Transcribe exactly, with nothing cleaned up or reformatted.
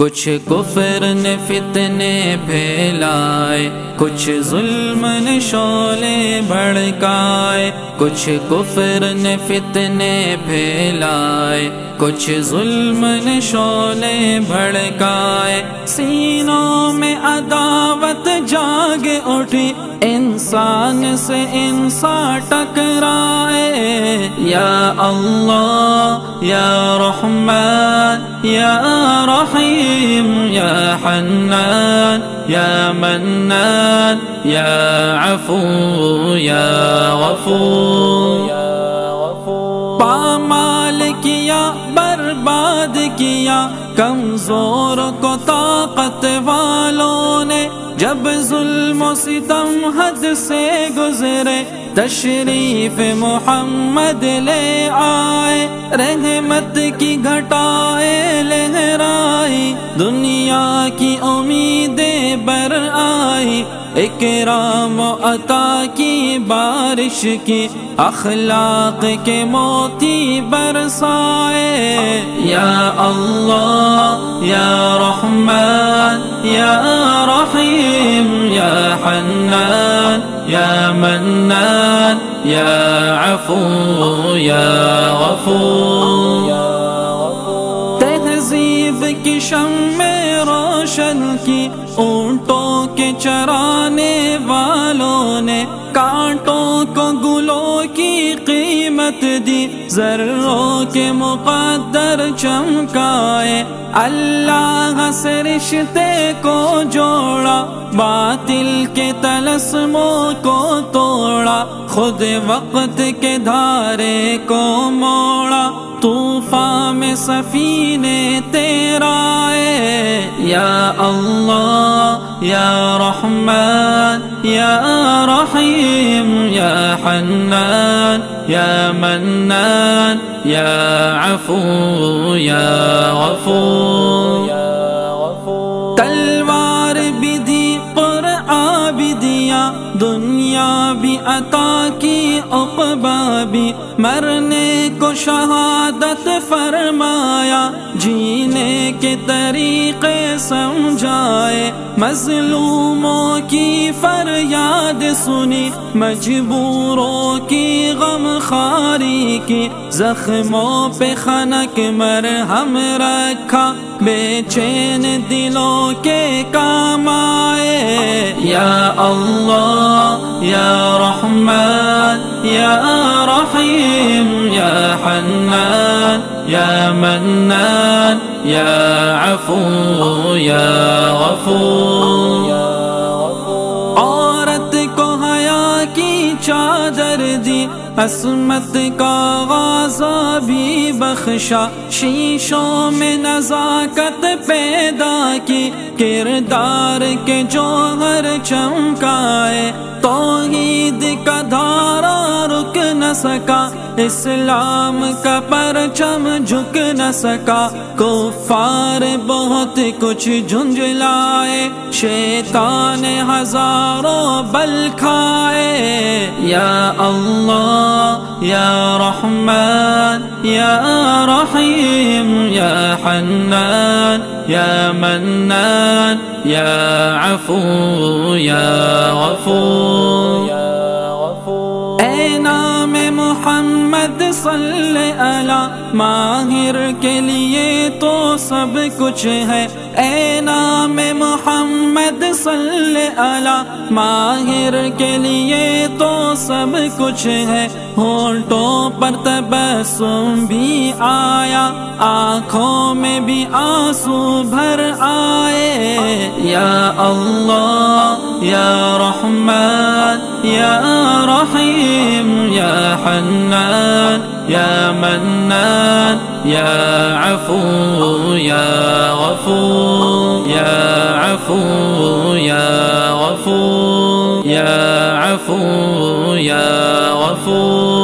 कुछ कुफर ने फितने फैलाए, कुछ जुल्म ने शोले भड़काए, कुछ कुफर ने फितने फैलाए, कुछ जुल्म ने शोले भड़काए। सीनों में अदावत जाग उठी, इंसान से इंसान टकराए। या अल्लाह या रहमान या रहीम, या हन्नान या मन्नान, या अफू या गफूर। पामाल किया बर्बाद किया कमजोर को ताकत वालों ने, जब जुल्म सितम हद से गुजरे तशरीफ मोहम्मद ले आए। रहमत की घटाए लहराई, दुनिया की उम्मीदें बर आई। इकराम अता की बारिश की, अखलाक के मोती बरसाए। या अल्लाह या रहमान या रहीम, या हन्नान या मन्नान, या अफू या गफूर। तहजीब की शम्मे रोशन की, ऊंटों के चराने वालों ने कांटों को गुलों की कीमत दी। जर्रों के मुकद्दर चमकाए, अल्लाह से रिश्ते को जोड़ा, बातिल के तलस्मों को तोड़ा, खुद वक्त के धारे को मोड़ा। तूफान में सफीने तेरा है। या अल्लाह या रहमान या रहीम, या हन्नान या मन्नान, या अफू या गफूर। तलवार भी दी कुरआन भी दिया, दुनिया भी अता की उक़बा भी। मरने को शहादत फरमाया, जीने के तरीक़े समझाए। मज़लूमों की फरियाद सुनी, मजबूरों की गमखारी की। ज़ख्मों पे खनक मरहम रखा, बेचैन दिलों के काम आए। या अल्लाह या रहमान या रहीम, या हन्नान या मन्नान, या अफू या गफूर। औरत को हया की चादर दी, असमत का गाजा भी बख्शा। शीशों में नजाकत पैदा की, किरदार के जौहर चमकाए। तौहीद का धारा रुक न सका, इस्लाम का परचम झुक न सका। कुफार बहुत कुछ झुंझलाए, शैतान हजारों बल खाए। या अल्लाह या रहमान या रहीम, या हन्नान या मन्नान, या अफू या गफूर। नाम मोहम्मद सल्ले अला, माहिर के लिए तो सब कुछ है। ए नाम मोहम्मद सल्ले अला, माहिर के लिए तो सब कुछ है। होंठों पर तबस्सुम भी आया, आँखों में भी आंसू भर आए। या अल्लाह या रहमान या रहीम, या हन्नान या मन्नान, या अफू या गफूर, या अफू या गफूर, या अफू या गफूर।